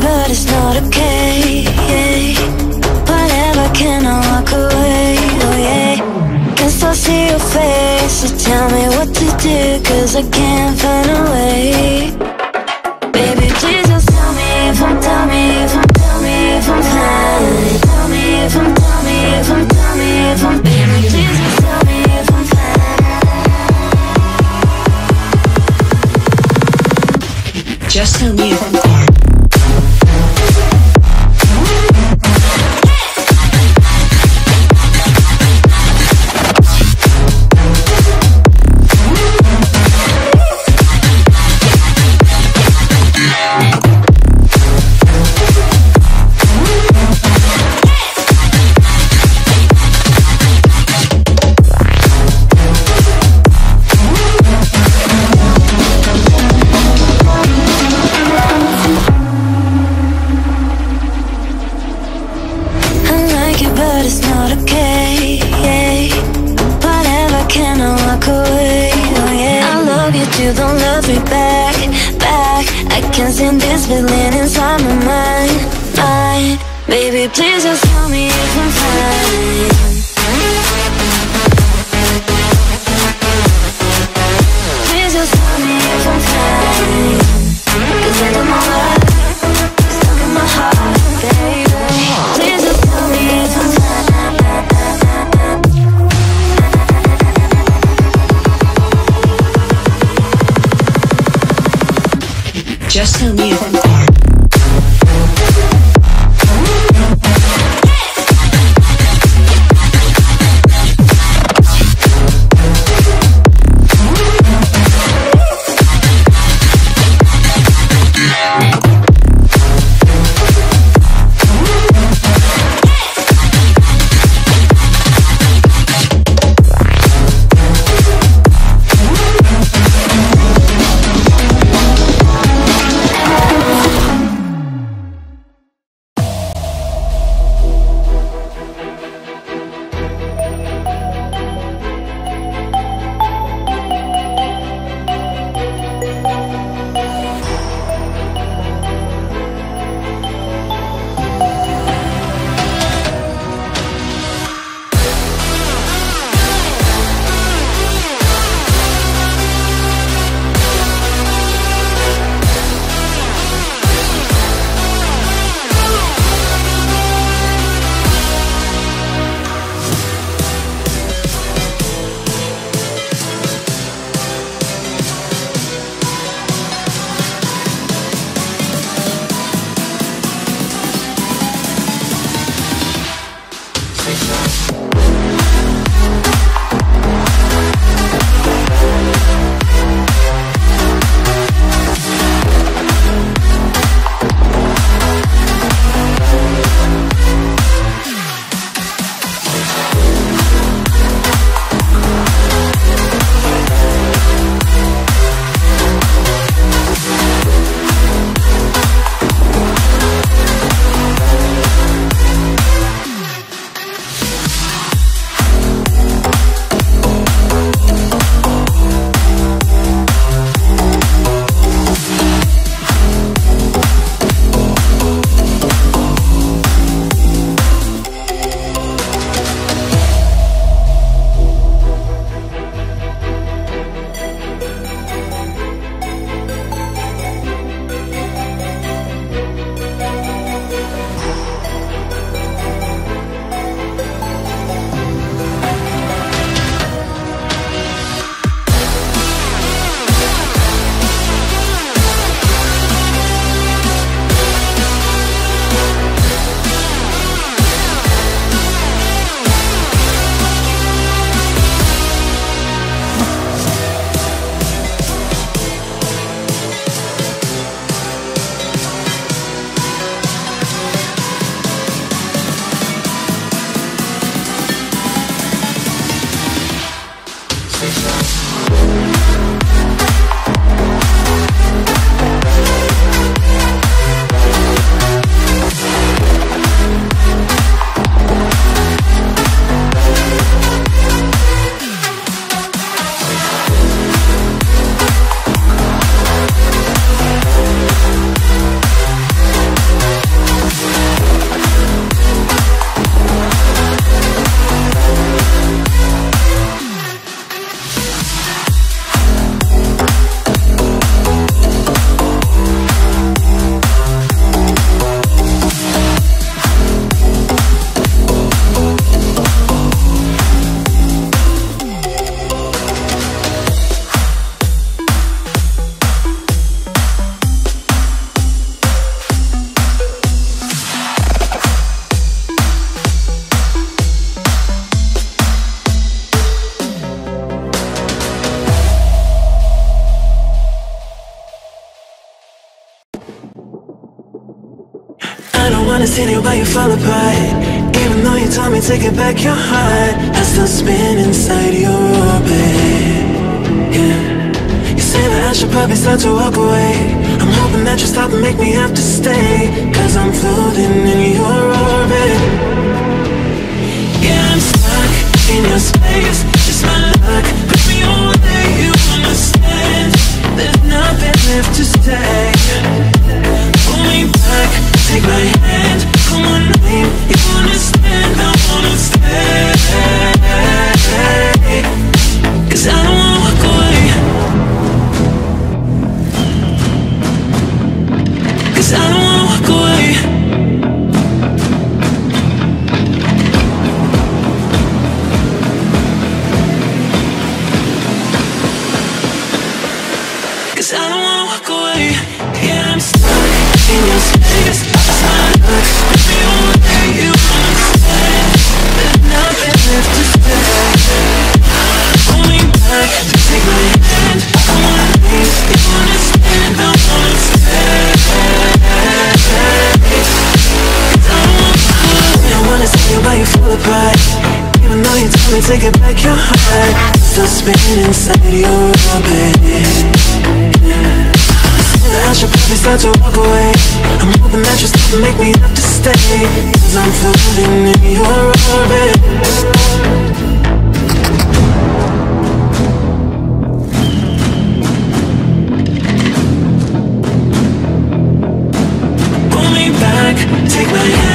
but it's not okay. Whatever, can I walk away? Oh yeah, can still see your face, so tell me what to do, cause I can't find a way. Baby, please just tell me if I'm, tell me if I'm, tell me if I'm fine. Tell me if I'm, tell me if I'm, tell me if I'm, baby, please just tell me if I'm fine. Just tell me if I'm fine. Just tell me if I'm fine. trying to see you, but you fall apart. Even though you told me to get back your heart, I still spin inside your orbit. Yeah. You say that I should probably start to walk away. I'm hoping that you stop and make me have to stay, cause I'm floating in your orbit. Yeah, I'm stuck in your space. Just my luck, put me away. You understand, there's nothing left to say. Pull me back, take my hand, call my name. You understand, I wanna stay, cause I don't wanna walk away, cause I don't wanna walk away. Even though you told me to get back your heart, still spinning inside your orbit. I should probably start to walk away. I'm hoping that you stop and make me have to stay, cause I'm floating in your orbit. Pull me back, take my hand.